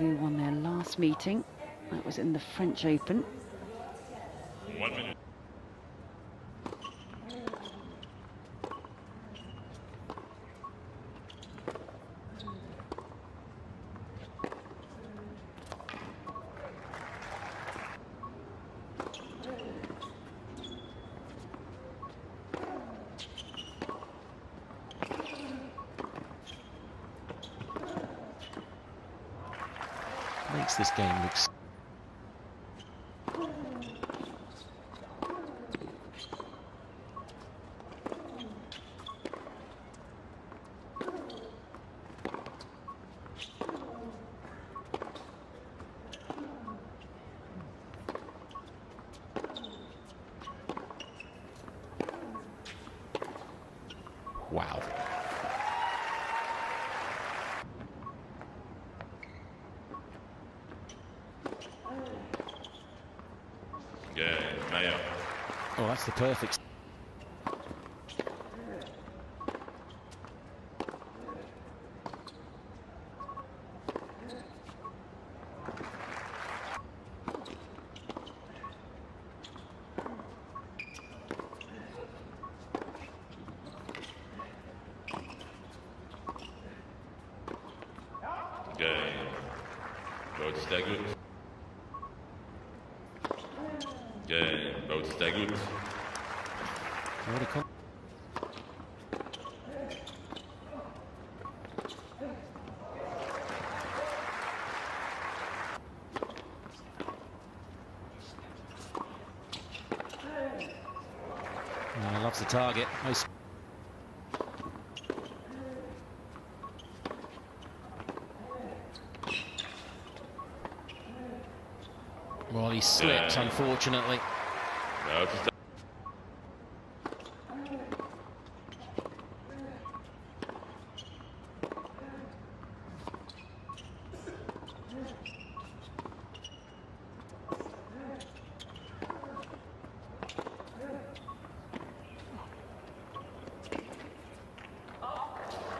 Who won their last meeting. That was in the French Open. 1 minute. Makes this game look. Wow. Yeah, Mayer. Oh, that's the perfect. Yeah, Bautista Agut. Game, Bautista Agut. Oh, loves the target. Nice. Well, he slipped, unfortunately. No,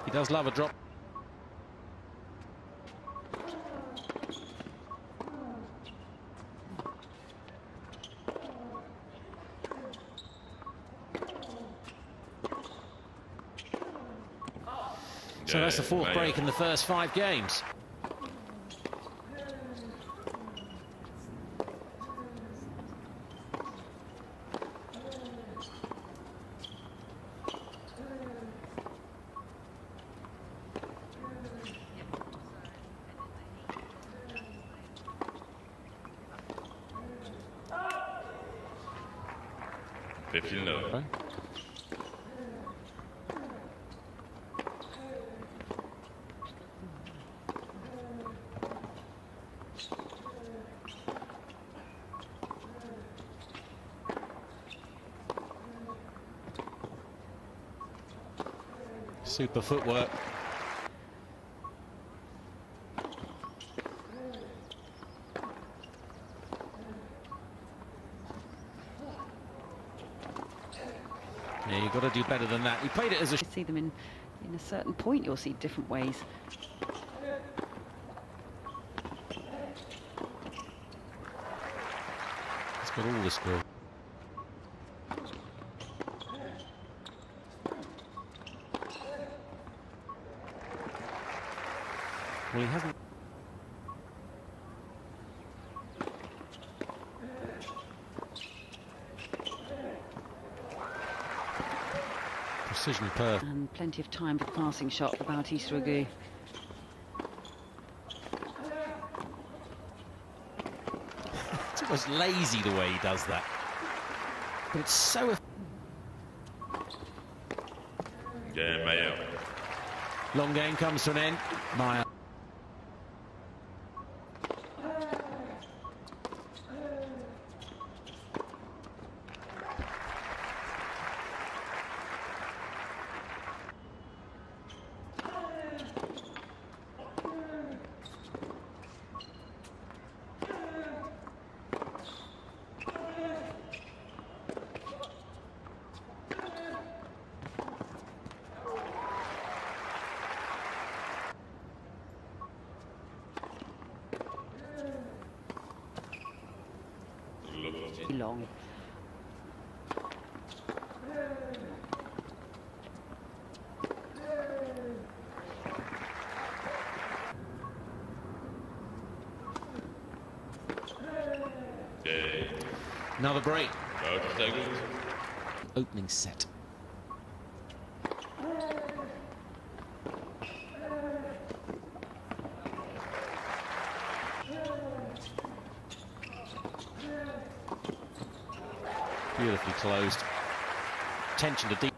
he does love a drop. So that's the fourth break in the first 5 games. Okay. Super footwork. Yeah, you've got to do better than that. You played it as a. You see them in a certain point. You'll see different ways. It's got all the skill. Well, he hasn't. Precision per. And plenty of time for the passing shot for Bautista Agut. It's almost lazy the way he does that. But it's so. Yeah, Mayer. Long game comes to an end. Mayer. long. Another break. Opening set. Beautifully closed. Tension to deep.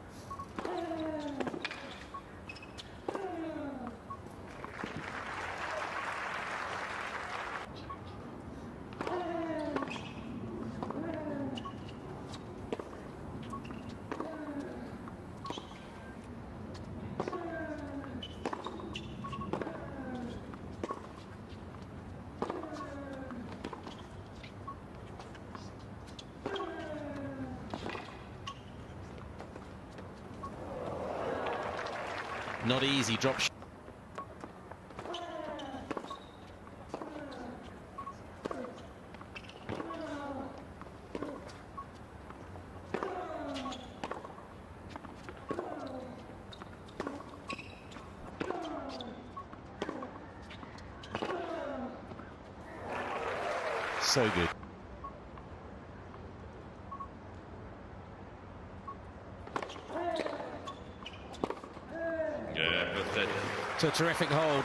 Not easy, drop shot. So good. It's a terrific hold.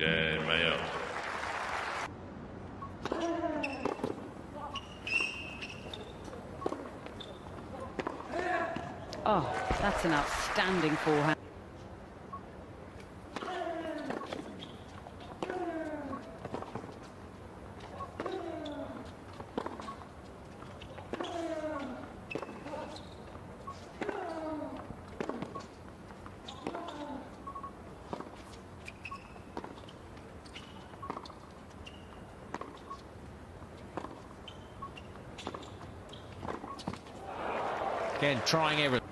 Yeah, Mayer. Oh, that's an outstanding forehand. Again, trying everything.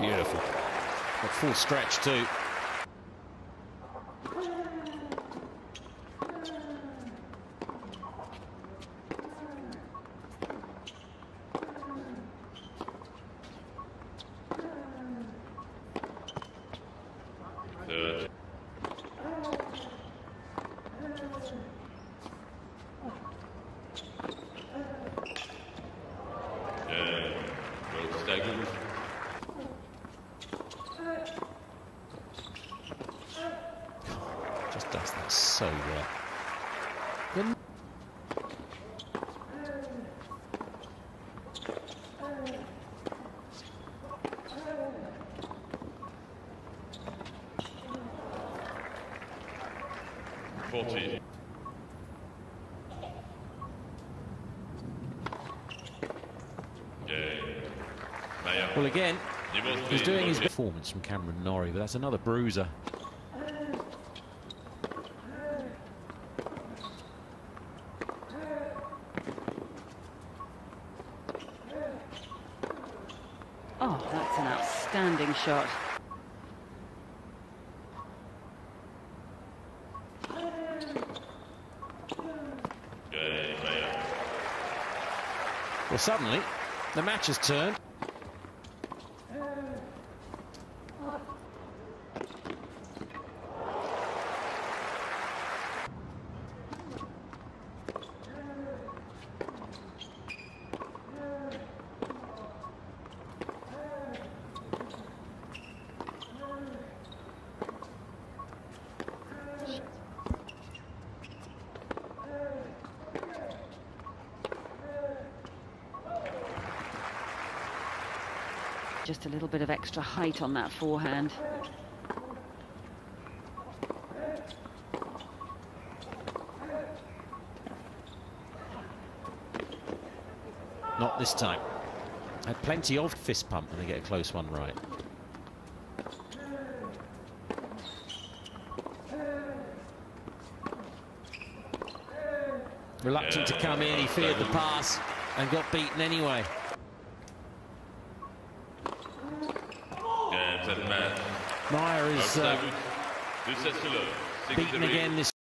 Beautiful. A full stretch too. Just does that so well. Well, again, he's doing his performance from Cameron Norrie, but that's another bruiser. Oh, that's an outstanding shot. Well, suddenly, the match has turned. Just a little bit of extra height on that forehand. Not this time. Had plenty of fist pump and they get a close one right. Reluctant to come in, he feared the pass and got beaten anyway. Mayer is beaten again this